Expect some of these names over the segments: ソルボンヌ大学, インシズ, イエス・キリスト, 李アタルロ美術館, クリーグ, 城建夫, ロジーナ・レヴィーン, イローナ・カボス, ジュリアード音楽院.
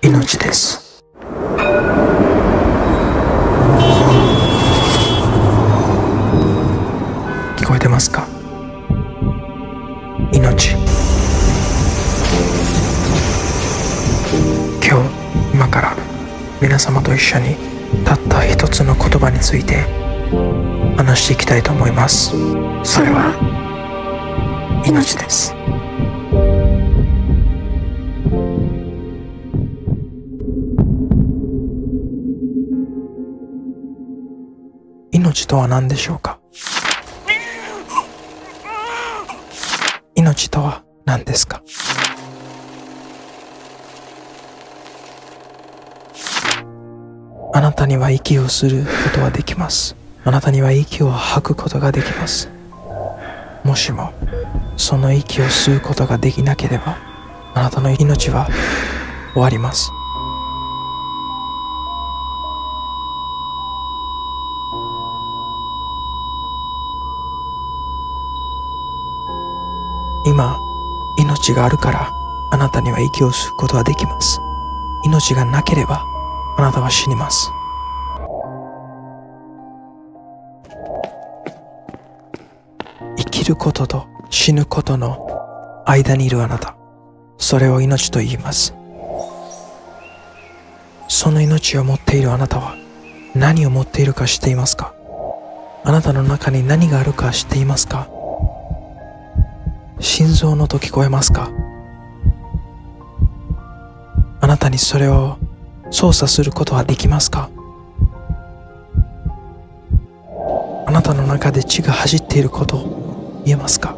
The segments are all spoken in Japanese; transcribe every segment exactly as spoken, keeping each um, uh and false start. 命です。聞こえてますか？命。今日、今から皆様と一緒にたった一つの言葉について話していきたいと思います。それは命です。命とは何でしょうか？命とは何ですか？あなたには息をすることはできます。あなたには息を吐くことができます。もしもその息を吸うことができなければ、あなたの命は終わります。今、命があるから、あなたには息を吸うことはできます。命がなければ、あなたは死にます。生きることと死ぬことの間にいるあなた。それを命と言います。その命を持っているあなたは、何を持っているか知っていますか？あなたの中に何があるか知っていますか？心臓の音聞こえますか？あなたにそれを操作することはできますか？あなたの中で血が走っていることを言えますか？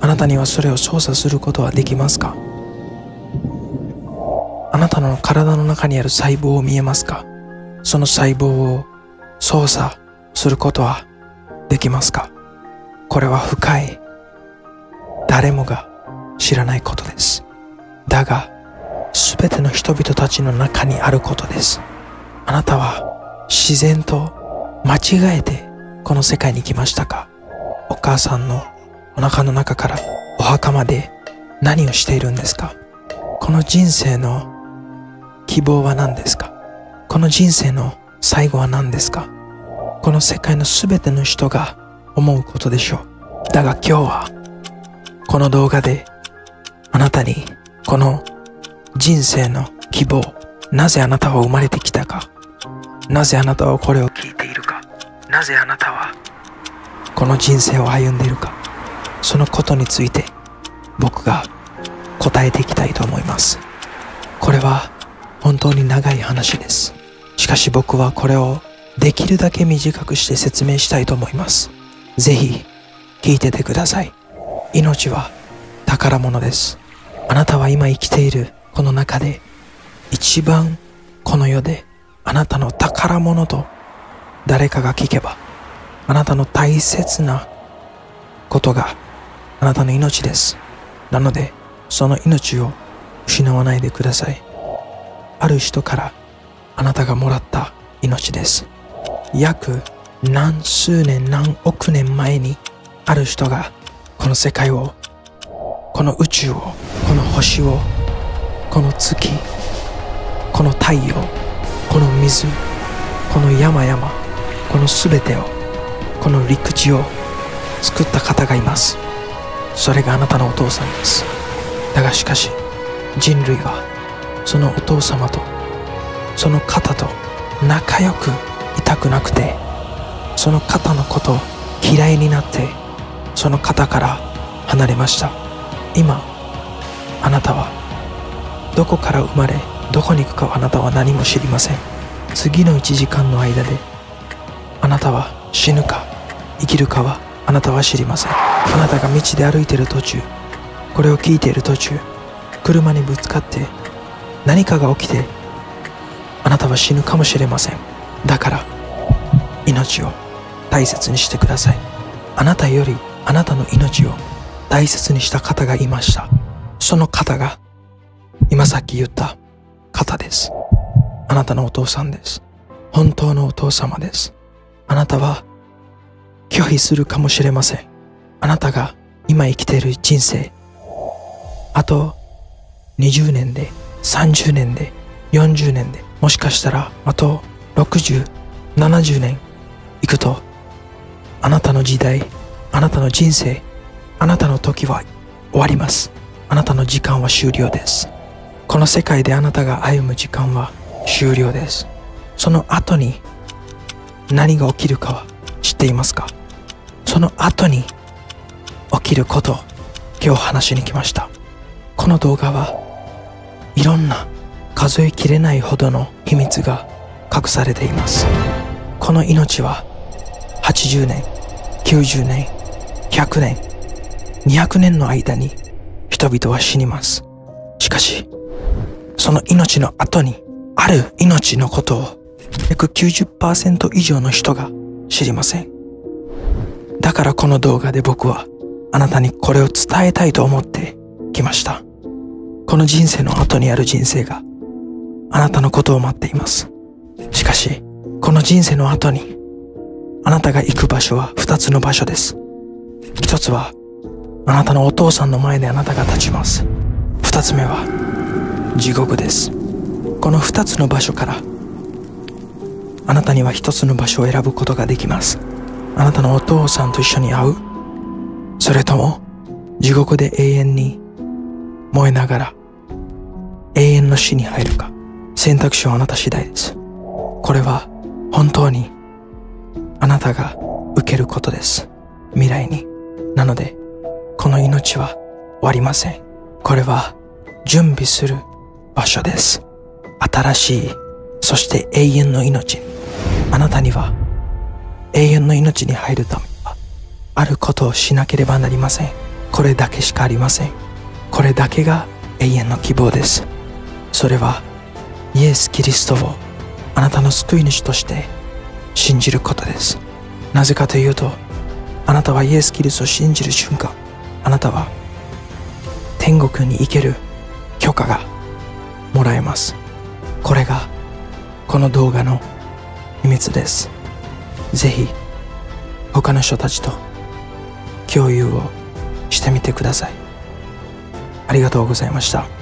あなたにはそれを操作することはできますか？あなたの体の中にある細胞を見えますか？その細胞を操作することはできますか？これは深い、誰もが知らないことです。だが、すべての人々たちの中にあることです。あなたは自然と間違えてこの世界に来ましたか？お母さんのお腹の中からお墓まで何をしているんですか？この人生の希望は何ですか？この人生の最後は何ですか？この世界のすべての人が思うことでしょう。だが今日はこの動画であなたにこの人生の希望、なぜあなたは生まれてきたか、なぜあなたはこれを聞いているか、なぜあなたはこの人生を歩んでいるか、そのことについて僕が答えていきたいと思います。これは本当に長い話です。しかし僕はこれをできるだけ短くして説明したいと思います。ぜひ聞いててください。命は宝物です。あなたは今生きているこの中で一番この世であなたの宝物と誰かが聞けば、あなたの大切なことがあなたの命です。なのでその命を失わないでください。ある人からあなたがもらった命です。約何十年何億年前にある人がこの世界を、この宇宙を、この星を、この月、この太陽、この水、この山々、この全てを、この陸地を作った方がいます。それがあなたのお父さんです。だがしかし人類はそのお父様とその方と仲良くいたくなくて、その方のことを嫌いになって、その方から離れました。今、あなたは、どこから生まれ、どこに行くかあなたは何も知りません。次のいちじかんの間で、あなたは死ぬか、生きるかはあなたは知りません。あなたが道で歩いている途中、これを聞いている途中、車にぶつかって、何かが起きて、あなたは死ぬかもしれません。だから、命を大切にしてください。あなたよりあなたの命を大切にした方がいました。その方が今さっき言った方です。あなたのお父さんです。本当のお父様です。あなたは拒否するかもしれません。あなたが今生きている人生、あとにじゅうねんでさんじゅうねんでよんじゅうねんで、もしかしたらあとろくじゅう、ななじゅうねんいくと、あなたの時代、あなたの人生、あなたの時は終わります。あなたの時間は終了です。この世界であなたが歩む時間は終了です。その後に何が起きるかは知っていますか？その後に起きることを今日話しに来ました。この動画はいろんな数えきれないほどの秘密が隠されています。この命ははちじゅうねん、きゅうじゅうねん、ひゃくねん、にひゃくねんの間に人々は死にます。しかしその命の後にある命のことを約 きゅうじゅっパーセント 以上の人が知りません。だからこの動画で僕はあなたにこれを伝えたいと思ってきました。この人生の後にある人生があなたのことを待っています。しかしこの人生の後にあなたが行く場所は二つの場所です。一つはあなたのお父さんの前であなたが立ちます。二つ目は地獄です。この二つの場所からあなたには一つの場所を選ぶことができます。あなたのお父さんと一緒に会う、それとも地獄で永遠に燃えながら永遠の死に入るか。選択肢はあなた次第です。これは本当にあなたが受けることです、未来に。なのでこの命は終わりません。これは準備する場所です。新しい、そして永遠の命。あなたには永遠の命に入るためはあることをしなければなりません。これだけしかありません。これだけが永遠の希望です。それはイエス・キリストをあなたの救い主として信じることです。なぜかというと、あなたはイエス・キリストを信じる瞬間、あなたは天国に行ける許可がもらえます。これがこの動画の秘密です。ぜひ他の人たちと共有をしてみてください。ありがとうございました。